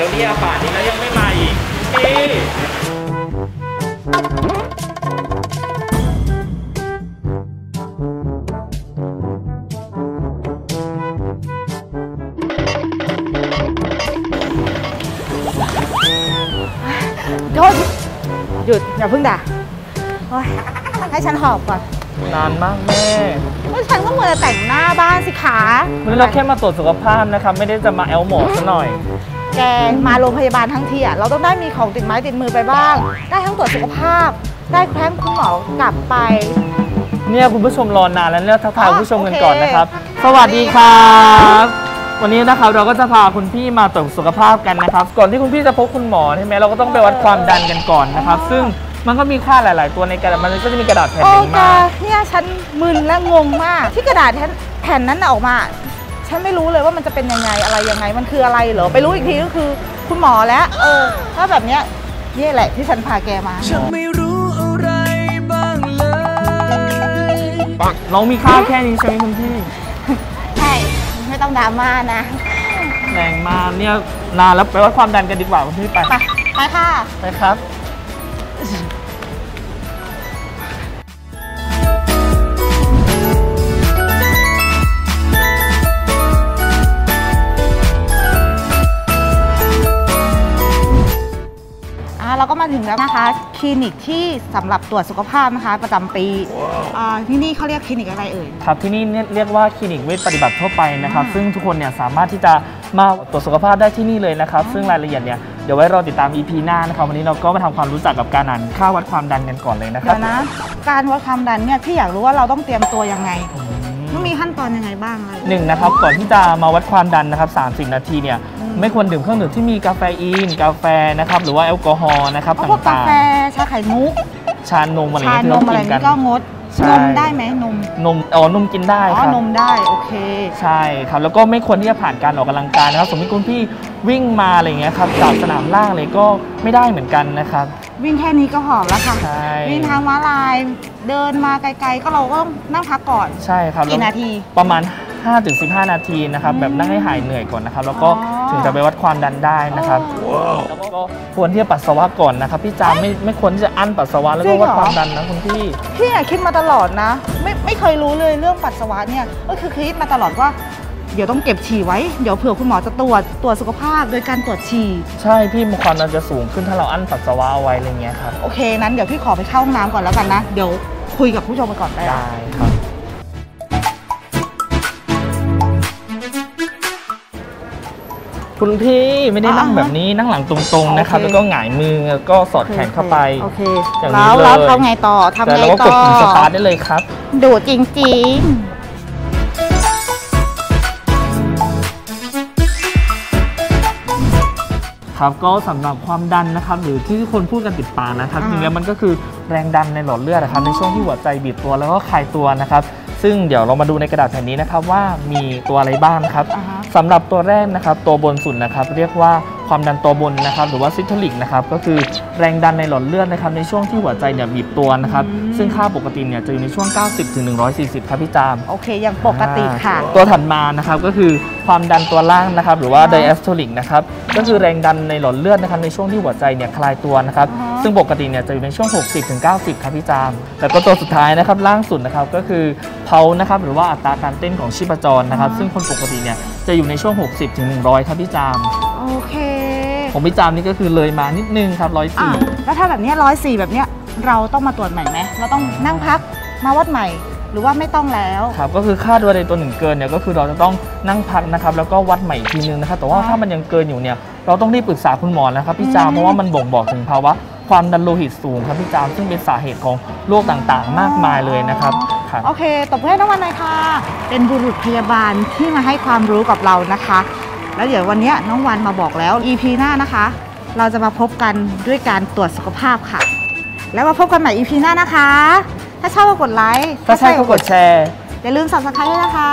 แล้วเนี่ยป่านนี้แล้วยังไม่มาอีกพี่โดนหยุดอย่าเพิ่งด่าให้ฉันหอบก่อนนานมากแม่แล้วฉันก็เหมือนแต่งหน้าบ้านสิขาวันนี้เราแค่มาตรวจสุขภาพนะคะไม่ได้จะมาแอลหมอซะหน่อยแกมาโรงพยาบาลทั้งทีอ่ะเราต้องได้มีของติดไม้ติดมือไปบ้างได้ทั้งตรวจสุขภาพได้แคว้นคุณหมอกลับไปเนี่ยคุณผู้ชมรอนานแล้วเนี่ยทักทายคุณผู้ชมกันก่อนนะครับสวัสดีครับวันนี้นะครับเราก็จะพาคุณพี่มาตรวจสุขภาพกันนะครับก่อนที่คุณพี่จะพบคุณหมอใช่ไหมเราก็ต้องไปวัดความดันกันก่อนนะครับซึ่งมันก็มีค่าหลายๆตัวในกระดาษมันก็จะมีกระดาษแผ่นหนึ่งมาเนี่ยฉันมึนและงงมากที่กระดาษแผ่นนั้นออกมาฉันไม่รู้เลยว่ามันจะเป็นยังไงอะไรยังไงมันคืออะไรเหรอไปรู้อีกทีก็คือคุณหมอแล้วถ้าแบบเนี้ยนี่แหละที่ฉันพาแกมาฉันไม่รู้อะไรบ้างเลยเรามีค่าแค่นี้ใช่ไหมคุณพี่ใช่ไม่ต้องดราม่านะแรงมาเนี่ยนานแล้วไปวัดความดันกันดีกว่าคุณพี่ไปไปค่ะไปครับเราก็มาถึงแล้วนะคะคลินิกที่สำหรับตรวจสุขภาพนะคะประจำปีที่นี่เขาเรียกคลินิกอะไรเอ่ยครับที่นี่เรียกว่าคลินิกเวชปฏิบัติทั่วไปนะครับซึ่งทุกคนเนี่ยสามารถที่จะมาตรวจสุขภาพได้ที่นี่เลยนะครับซึ่งรายละเอียดเนี่ยเดี๋ยวไว้รอติดตาม EP หน้านะครับวันนี้เราก็มาทำความรู้จักกับการอ่านค่าวัดความดันกันก่อนเลยนะครับนะการวัดความดันเนี่ยที่อยากรู้ว่าเราต้องเตรียมตัวยังไงมันมีขั้นตอนยังไงบ้างเลยหนึ่งนะครับก่อนที่จะมาวัดความดันนะครับ30 นาทีเนี่ยไม่ควรดื่มเครื่องดื่มที่มีกาเฟอีนกาแฟนะครับหรือว่าแอลกอฮอล์นะครับต่างๆพวกกาแฟชาไข่มุกชานมอะไรที่เรากินกันก็งดนมได้ไหมนมนมกินได้ครับนมได้โอเคใช่ครับแล้วก็ไม่ควรที่จะผ่านการออกกำลังกายนะครับสมมติคุณพี่วิ่งมาอะไรเงี้ยครับจากสนามล่างเลยก็ไม่ได้เหมือนกันนะครับวิ่งแค่นี้ก็หอบแล้วค่ะวิ่งทางม้าลายเดินมาไกลๆก็เราก็ต้องนั่งพักก่อนใช่ครับกี่นาทีประมาณ5 ถึง 15 นาทีนะครับแบบนั่งให้หายเหนื่อยก่อนนะครับแล้วก็ถึงจะไปวัดความดันได้นะครับแล้วก็ควรที่จะปัสสาวะก่อนนะครับพี่จามไม่ควรที่จะอั้นปัสสาวะแล้วก็วัดความดันนะคุณพี่พี่คิดมาตลอดนะไม่เคยรู้เลยเรื่องปัสสาวะเนี่ยก็คือคิดมาตลอดว่าเดี๋ยวต้องเก็บฉี่ไว้เดี๋ยวเผื่อคุณหมอจะตรวจสุขภาพโดยการตรวจฉี่ใช่พี่ความดันจะสูงขึ้นถ้าเราอั้นปัสสาวะเอาไว้อะไรเงี้ยครับโอเคนั้นเดี๋ยวพี่ขอไปเข้าห้องน้ำก่อนแล้วกันนะเดี๋ยวคุยกับผู้ชมไปก่อนได้ครับคุณพี่ไม่ได้นั่งแบบนี้นั่งหลังตรงๆนะครับแล้วก็หงายมือแล้วก็สอดแขนเข้าไปอย่างนี้เลยแล้วทำไงต่อแต่เราก็กดปุ่มสตาร์ทได้เลยครับดูจริงๆครับก็สำหรับความดันนะครับหรือที่คนพูดกันติดปากนะครับจริงแล้วมันก็คือแรงดันในหลอดเลือดนะครับในช่วงที่หัวใจบีบตัวแล้วก็คลายตัวนะครับซึ่งเดี๋ยวเรามาดูในกระดาษแผ่นนี้นะครับว่ามีตัวอะไรบ้างครับสำหรับตัวแรกนะครับตัวบนสุดนะครับเรียกว่าความดันตัวบนนะครับหรือว่าซิสโทลิกนะครับก็คือแรงดันในหลอดเลือดนะครับในช่วงที่หัวใจเนี่ยบีบตัวนะครับซึ่งค่าปกติเนี่ยจะอยู่ในช่วง 90 ถึง 140ครับพี่จามโอเคยังปกติค่ะตัวถัดมานะครับก็คือความดันตัวล่างนะครับหรือว่าไดแอสโทลิกนะครับก็คือแรงดันในหลอดเลือดนะครับในช่วงที่หัวใจเนี่ยคลายตัวนะครับซึ่งปกติเนี่ยจะอยู่ในช่วง 60 ถึง 90ครับพี่จามแล้วก็ตัวสุดท้ายนะครับล่างสุดนะครับก็คือเพานะครับหรือว่าอัตราการเต้นของชีพจรนะครับซึ่งคนปกติเนี่ยจะอยู่ในช่วง 60 ถึง 100ครับพี่จามโอเคของพี่จามนี่ก็คือเลยมานิดนึงครับ104แล้วถ้าแบบนี้104แบบเนี้ยเราต้องมาตรวจใหม่ไหมเราต้องนั่งพักมาวัดใหม่หรือว่าไม่ต้องแล้วครับก็คือค่าตัวใดตัวหนึ่งเกินเนี่ยก็คือเราจะต้องนั่งพักนะครับแล้วก็วัดใหม่อีกทีนึงนะครับแต่ว่าถ้ามันยังเกินอยู่เนี่ยเราต้องรีบปรึกษาคุณหมอนะครับพี่จามเพราะว่ามันบ่งบอกถึงภาวะความดันโลหิตสูงครับพี่จามซึ่งเป็นสาเหตุของโรคต่างๆมากมายเลยนะครับโอเคตบมือให้น้องวันหน่อยค่ะเป็นบุรุษพยาบาลที่มาให้ความรู้กับเรานะคะแล้วเดี๋ยววันนี้น้องวันมาบอกแล้ว EP หน้านะคะเราจะมาพบกันด้วยการตรวจสุขภาพค่ะแล้วมาพบกันใหม่ EP หน้านะคะถ้าชอบก็กดไลค์ถ้าใช่ก็กดแชร์อย่าลืม Subscribe ด้วยนะคะ